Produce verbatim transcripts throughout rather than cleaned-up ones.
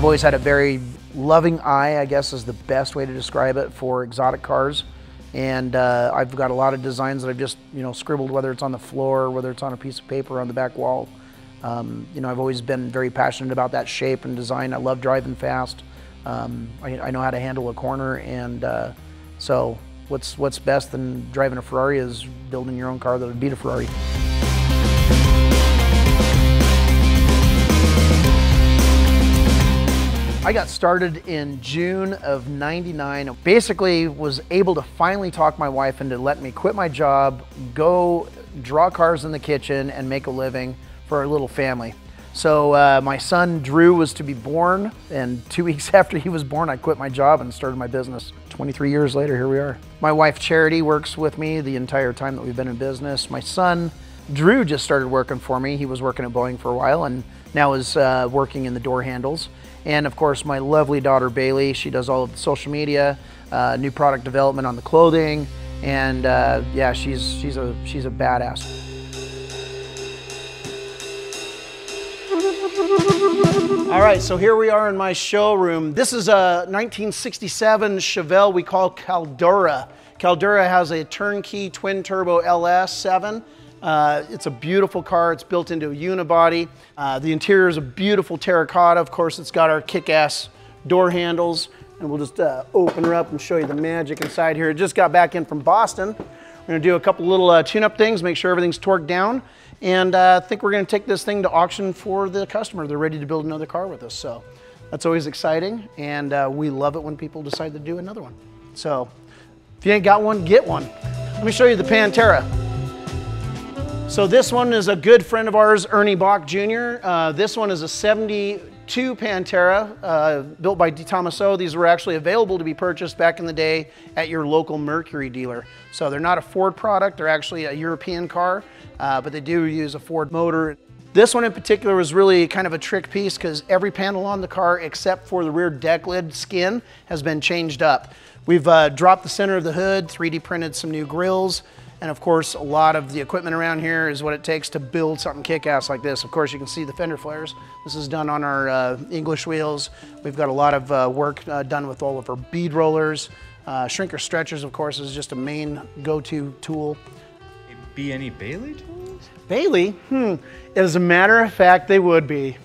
I've always had a very loving eye, I guess is the best way to describe it, for exotic cars. And uh, I've got a lot of designs that I've just, you know, scribbled, whether it's on the floor, whether it's on a piece of paper on the back wall. Um, you know, I've always been very passionate about that shape and design. I love driving fast. Um, I, I know how to handle a corner, and uh, so what's, what's best than driving a Ferrari is building your own car that would beat a Ferrari. I got started in June of ninety-nine. Basically was able to finally talk my wife into letting me quit my job, go draw cars in the kitchen and make a living for our little family. So uh, my son Drew was to be born, and two weeks after he was born, I quit my job and started my business. twenty-three years later, here we are. My wife Charity works with me the entire time that we've been in business. My son Drew just started working for me. He was working at Boeing for a while and now is uh, working in the door handles. And of course, my lovely daughter, Baileigh. She does all of the social media, uh, new product development on the clothing. And uh, yeah, she's, she's, a, she's a badass. All right, so here we are in my showroom. This is a nineteen sixty-seven Chevelle we call Caldura. Caldura has a turnkey twin turbo L S seven. Uh, it's a beautiful car. It's built into a unibody. Uh, the interior is a beautiful terracotta. Of course, it's got our kick-ass door handles. And we'll just uh, open her up and show you the magic inside here. It just got back in from Boston. We're going to do a couple little uh, tune-up things, make sure everything's torqued down. And uh, I think we're going to take this thing to auction for the customer. They're ready to build another car with us. So that's always exciting. And uh, we love it when people decide to do another one. So if you ain't got one, get one. Let me show you the Pantera. So this one is a good friend of ours, Ernie Bach Junior Uh, this one is a seventy-two Pantera uh, built by De Tomaso. These were actually available to be purchased back in the day at your local Mercury dealer. So they're not a Ford product. They're actually a European car, uh, but they do use a Ford motor. This one in particular was really kind of a trick piece because every panel on the car except for the rear deck lid skin has been changed up. We've uh, dropped the center of the hood, three D printed some new grills. And of course, a lot of the equipment around here is what it takes to build something kick-ass like this. Of course, you can see the fender flares. This is done on our uh, English wheels. We've got a lot of uh, work uh, done with all of our bead rollers. Uh, shrinker stretchers, of course, is just a main go-to tool. It'd be any Baileigh tools? Baileigh? Hmm. As a matter of fact, they would be.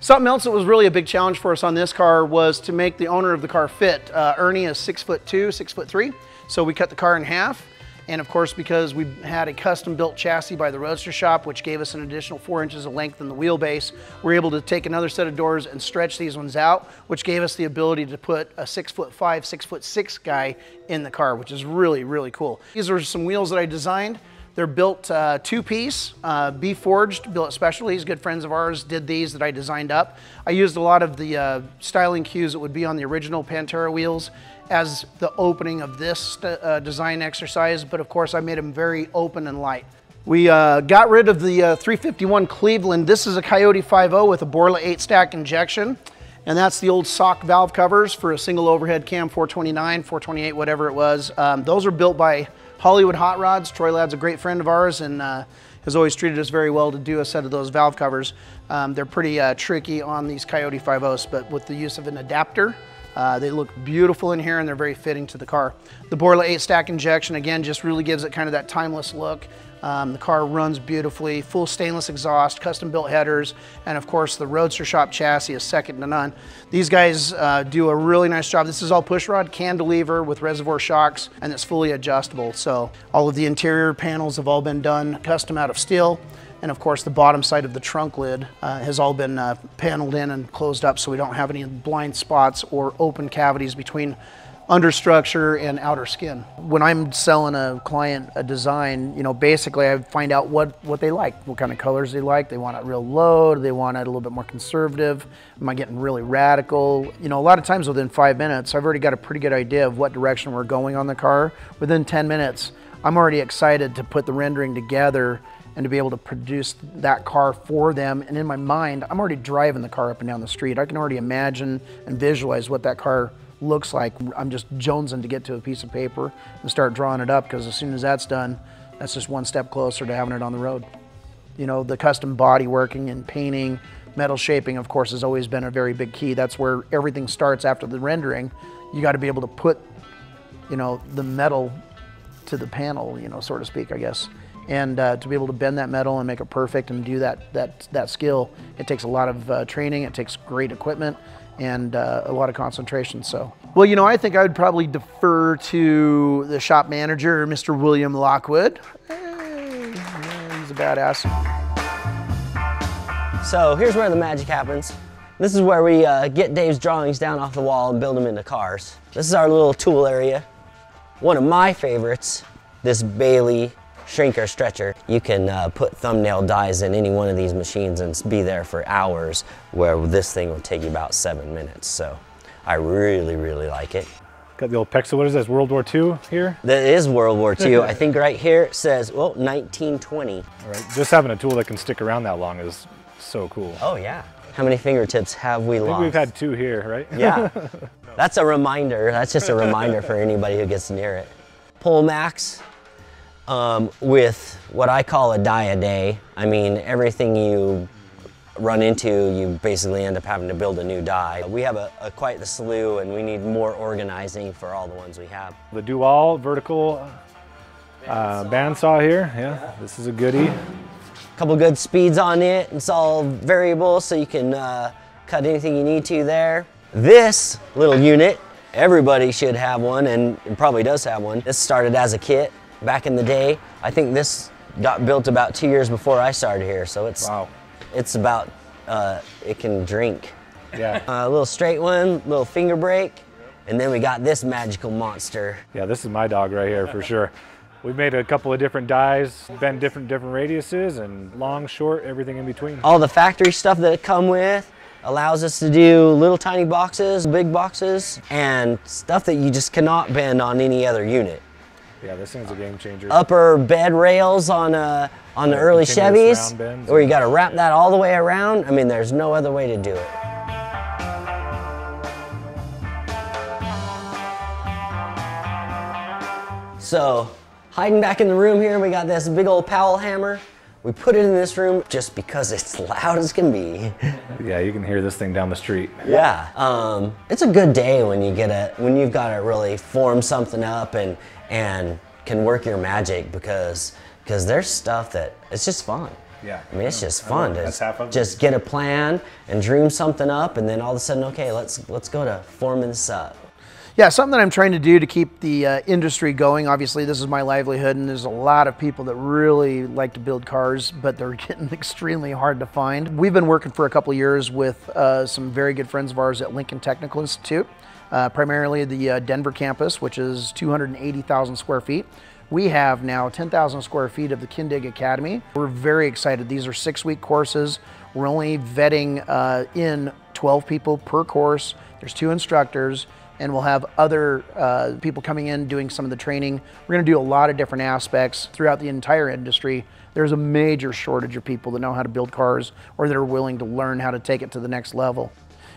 Something else that was really a big challenge for us on this car was to make the owner of the car fit. Uh, Ernie is six foot two, six foot three. So we cut the car in half. And of course, because we had a custom built chassis by the Roadster Shop, which gave us an additional four inches of length in the wheelbase, we were able to take another set of doors and stretch these ones out, which gave us the ability to put a six foot five, six foot six guy in the car, which is really, really cool. These are some wheels that I designed. They're built uh, two piece, uh, B-forged, billet specialties. Good friends of ours did these that I designed up. I used a lot of the uh, styling cues that would be on the original Pantera wheels as the opening of this uh, design exercise, but of course I made them very open and light. We uh, got rid of the uh, three fifty-one Cleveland. This is a Coyote five point oh with a Borla eight stack injection, and that's the old sock valve covers for a single overhead cam four twenty-nine, four twenty-eight, whatever it was. Um, those are built by Hollywood Hot Rods. Troy Ladd's a great friend of ours and uh, has always treated us very well to do a set of those valve covers. Um, they're pretty uh, tricky on these Coyote five point ohs, but with the use of an adapter, uh, they look beautiful in here and they're very fitting to the car. The Borla eight stack injection, again, just really gives it kind of that timeless look. Um, the car runs beautifully, full stainless exhaust, custom built headers, and of course the Roadster Shop chassis is second to none. These guys uh, do a really nice job. This is all pushrod cantilever with reservoir shocks, and it's fully adjustable. So all of the interior panels have all been done custom out of steel, and of course the bottom side of the trunk lid uh, has all been uh, paneled in and closed up so we don't have any blind spots or open cavities between understructure and outer skin. When I'm selling a client a design, you know, basically I find out what, what they like, what kind of colors they like. They want it real low, do they want it a little bit more conservative? Am I getting really radical? You know, a lot of times within five minutes, I've already got a pretty good idea of what direction we're going on the car. Within ten minutes, I'm already excited to put the rendering together and to be able to produce that car for them. And in my mind, I'm already driving the car up and down the street. I can already imagine and visualize what that car looks like. I'm just jonesing to get to a piece of paper and start drawing it up, because as soon as that's done, that's just one step closer to having it on the road. You know, the custom body working and painting, Metal shaping, of course, has always been a very big key. That's where everything starts after the rendering. You got to be able to put, you know, the metal to the panel, you know, so to speak, I guess. And uh, to be able to bend that metal and make it perfect and do that that that skill, it takes a lot of uh, training. It takes great equipment and uh, a lot of concentration. So, well, you know, I think I would probably defer to the shop manager, Mister William Lockwood. Hey, he's a badass. So here's where the magic happens. This is where we uh, get Dave's drawings down off the wall and build them into cars. This is our little tool area. One of my favorites, this Baileigh shrinker stretcher. You can uh, put thumbnail dies in any one of these machines and be there for hours, where this thing would take you about seven minutes. So I really, really like it. Got the old Pexel, what is this, World War Two here? That is World War Two. I think right here it says, well, nineteen twenty. All right, just having a tool that can stick around that long is so cool. Oh yeah. How many fingertips have we I think lost? We've had two here, right? Yeah. That's a reminder. That's just a reminder for anybody who gets near it. Pull max um, with what I call a die a day. I mean, everything you run into, you basically end up having to build a new die. We have a, a quite the slew, and we need more organizing for all the ones we have. The Dual vertical uh, bandsaw band here. Yeah, yeah, this is a goodie. Couple good speeds on it. It's all variable, so you can uh, cut anything you need to there. This little unit, everybody should have one, and it probably does have one. This started as a kit back in the day. I think this got built about two years before I started here, so it's wow. It's about, uh, it can drink. Yeah. A uh, little straight one, little finger break, and then we got this magical monster. Yeah, this is my dog right here for sure. We've made a couple of different dies, bent different different radiuses, and long, short, everything in between. All the factory stuff that it come with allows us to do little tiny boxes, big boxes, and stuff that you just cannot bend on any other unit. Yeah, this thing's a game changer. Upper bed rails on a, on the yeah, early Chevys, where you gotta wrap that all the way around. I mean, there's no other way to do it. So, hiding back in the room here, we got this big old Powell hammer. We put it in this room just because it's loud as can be. Yeah, you can hear this thing down the street. Yeah, um, it's a good day when you get a when you've got to really form something up and and can work your magic, because because there's stuff that it's just fun. Yeah, I mean it's just fun to just, just get a plan and dream something up, and then all of a sudden, okay, let's let's go to forming this up. Yeah, something that I'm trying to do to keep the uh, industry going. Obviously, this is my livelihood, and there's a lot of people that really like to build cars, but they're getting extremely hard to find. We've been working for a couple of years with uh, some very good friends of ours at Lincoln Technical Institute, uh, primarily the uh, Denver campus, which is two hundred eighty thousand square feet. We have now ten thousand square feet of the Kindig Academy. We're very excited. These are six-week courses. We're only vetting uh, in twelve people per course. There's two instructors. And we'll have other uh, people coming in doing some of the training. We're gonna do a lot of different aspects throughout the entire industry. There's a major shortage of people that know how to build cars or that are willing to learn how to take it to the next level.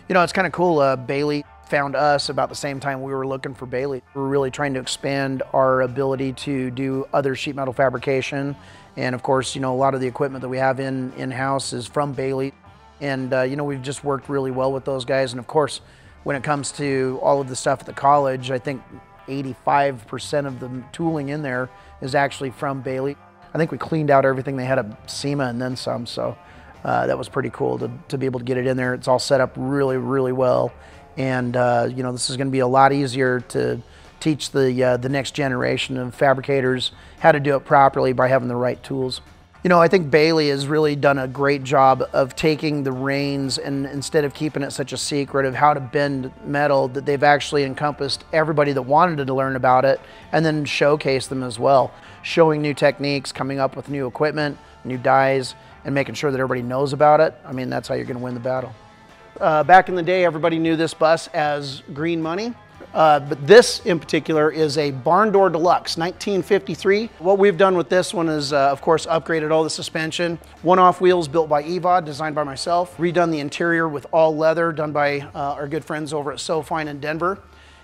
You know, it's kind of cool, uh, Baileigh found us about the same time we were looking for Baileigh. We were really trying to expand our ability to do other sheet metal fabrication. And of course, you know, a lot of the equipment that we have in, in-house is from Baileigh. And uh, you know, we've just worked really well with those guys. And of course, when it comes to all of the stuff at the college, I think eighty-five percent of the tooling in there is actually from Baileigh. I think we cleaned out everything they had at SEMA and then some, so uh, that was pretty cool to, to be able to get it in there. It's all set up really, really well. And uh, you know, this is gonna be a lot easier to teach the, uh, the next generation of fabricators how to do it properly by having the right tools. You know, I think Baileigh has really done a great job of taking the reins, and instead of keeping it such a secret of how to bend metal, that they've actually encompassed everybody that wanted to learn about it and then showcase them as well. Showing new techniques, coming up with new equipment, new dies, and making sure that everybody knows about it. I mean, that's how you're going to win the battle. Uh, back in the day, everybody knew this bus as Green Money. Uh, but this in particular is a Barn Door Deluxe, nineteen fifty-three. What we've done with this one is, uh, of course, upgraded all the suspension. One-off wheels built by Evod, designed by myself. Redone the interior with all leather, done by uh, our good friends over at So Fine in Denver.